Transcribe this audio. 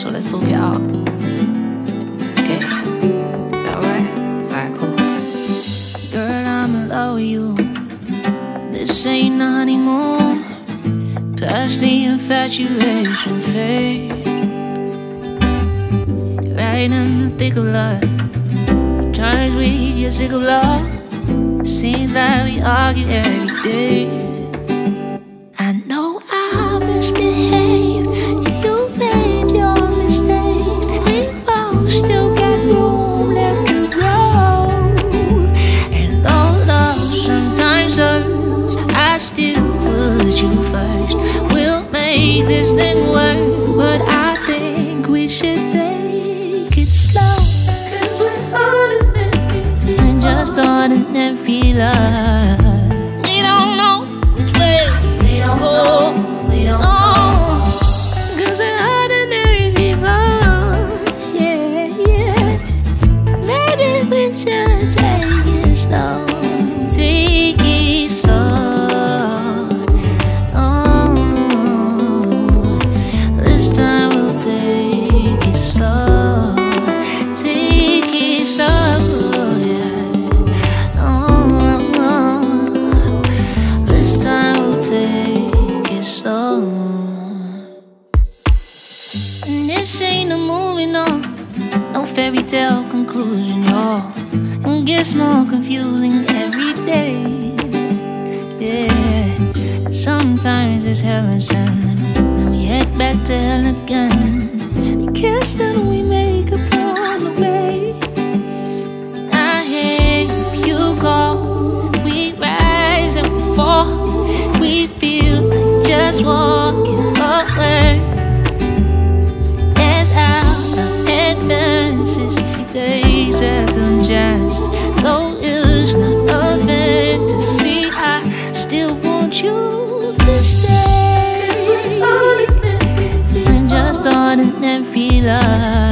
special. Let's talk it out. Okay. Is that alright? Alright, cool. Girl, I'ma love you. This ain't a honeymoon. Past the infatuation phase. Right in the thick of love. Times we get sick of love. Seems like we argue every day. Misbehave, you made your mistakes. We both still got room left to grow. And though love sometimes hurts, I still put you first. We'll make this thing work, but I think we should take it slow. 'Cause we're ordinary people and just ordinary love. We don't know which way we don't go. This ain't a movie, no. No fairy tale conclusion, y'all. And gets more confusing every day. Yeah. Sometimes it's heaven sent, then we head back to hell again. The kiss that we make upon the way. I hear you call. We rise and we fall. We feel like just walking upward. Days at the jazz, though it's not a fantasy, I still want you to stay. And just ordinary love.